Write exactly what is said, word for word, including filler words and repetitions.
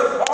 of